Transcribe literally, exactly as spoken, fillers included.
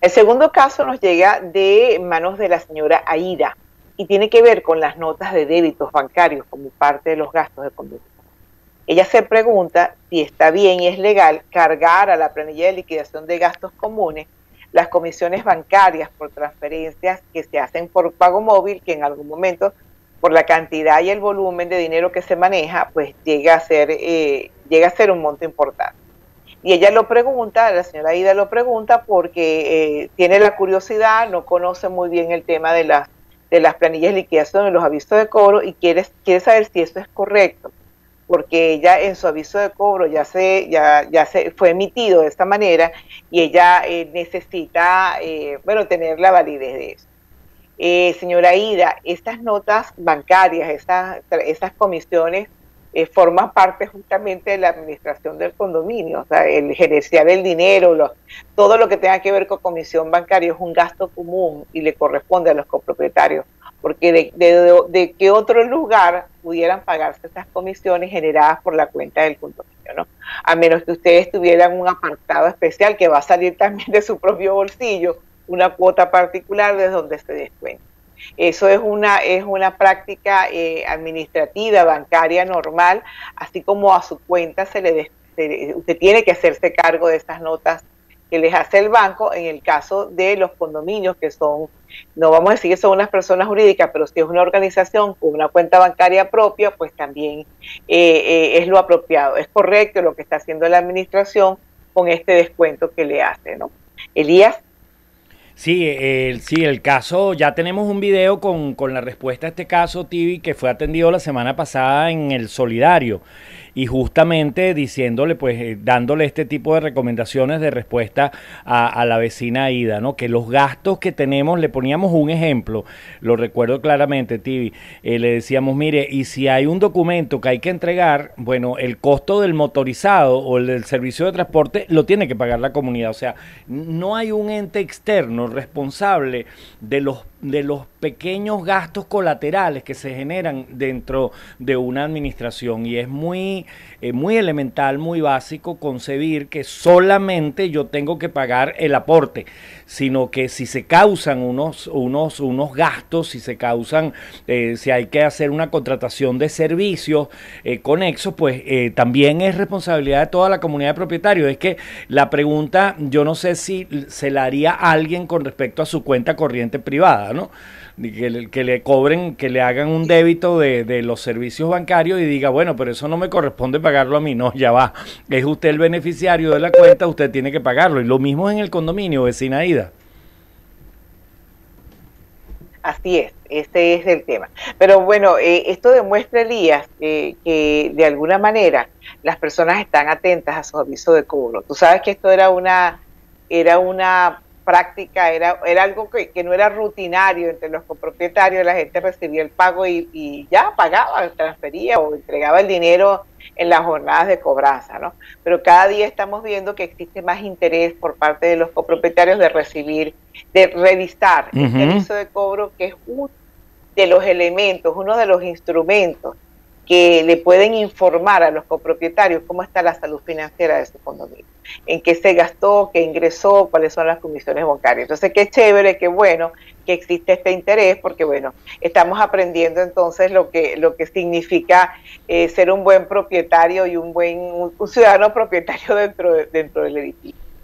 El segundo caso nos llega de manos de la señora Aida y tiene que ver con las notas de débitos bancarios como parte de los gastos de conducta. Ella se pregunta si está bien y es legal cargar a la planilla de liquidación de gastos comunes las comisiones bancarias por transferencias que se hacen por pago móvil, que en algún momento, por la cantidad y el volumen de dinero que se maneja, pues llega a ser, eh, llega a ser un monto importante. Y ella lo pregunta, la señora Aida lo pregunta porque eh, tiene la curiosidad, no conoce muy bien el tema de las, de las planillas de liquidación y los avisos de cobro y quiere, quiere saber si eso es correcto, porque ella en su aviso de cobro ya se, ya, ya se fue emitido de esta manera y ella eh, necesita eh, bueno, tener la validez de eso. Eh, señora Aida, estas notas bancarias, esas, esas comisiones, Eh, forma parte justamente de la administración del condominio, o sea, el gerenciar el dinero, los, todo lo que tenga que ver con comisión bancaria es un gasto común y le corresponde a los copropietarios, porque de, de, de, de qué otro lugar pudieran pagarse esas comisiones generadas por la cuenta del condominio, ¿no? A menos que ustedes tuvieran un apartado especial que va a salir también de su propio bolsillo, una cuota particular desde donde se descuenta. Eso es una, es una práctica eh, administrativa, bancaria normal, así como a su cuenta se le, de, se le usted tiene que hacerse cargo de estas notas que les hace el banco en el caso de los condominios que son, no vamos a decir que son unas personas jurídicas, pero si es una organización con una cuenta bancaria propia, pues también eh, eh, es lo apropiado. Es correcto lo que está haciendo la administración con este descuento que le hace, ¿no? Elías. Sí, el, sí, el caso, ya tenemos un video con, con la respuesta a este caso, Tibi, que fue atendido la semana pasada en El Solidario y justamente diciéndole, pues, dándole este tipo de recomendaciones de respuesta a, a la vecina Aida, ¿no? Que los gastos que tenemos, le poníamos un ejemplo, lo recuerdo claramente, Tibi, eh, le decíamos, mire, y si hay un documento que hay que entregar, bueno, el costo del motorizado o el del servicio de transporte lo tiene que pagar la comunidad, o sea, no hay un ente externo responsable de los de los pequeños gastos colaterales que se generan dentro de una administración y es muy, eh, muy elemental, muy básico concebir que solamente yo tengo que pagar el aporte, sino que si se causan unos, unos, unos gastos, si se causan, eh, si hay que hacer una contratación de servicios eh, conexos, pues eh, también es responsabilidad de toda la comunidad de propietarios. Es que la pregunta, yo no sé si se la haría a alguien con respecto a su cuenta corriente privada, ¿no? Que le, que le cobren, que le hagan un débito de, de los servicios bancarios y diga, bueno, pero eso no me corresponde pagarlo a mí. No, ya va, es usted el beneficiario de la cuenta, usted tiene que pagarlo. Y lo mismo es en el condominio, vecina Aida. Así es, ese es el tema. Pero bueno, eh, esto demuestra, Elías, eh, que de alguna manera las personas están atentas a su aviso de cobro. Tú sabes que esto era una era una práctica, era, era algo que, que no era rutinario entre los copropietarios, la gente recibía el pago y, y ya pagaba, transfería o entregaba el dinero en las jornadas de cobranza, ¿no? Pero cada día estamos viendo que existe más interés por parte de los copropietarios de recibir, de revisar uh-huh. el servicio de cobro, que es uno de los elementos, uno de los instrumentos que le pueden informar a los copropietarios cómo está la salud financiera de su condominio, en qué se gastó, qué ingresó, cuáles son las comisiones bancarias. Entonces, qué chévere, qué bueno que existe este interés, porque bueno, estamos aprendiendo entonces lo que lo que significa eh, ser un buen propietario y un buen un ciudadano propietario dentro, de, dentro del edificio.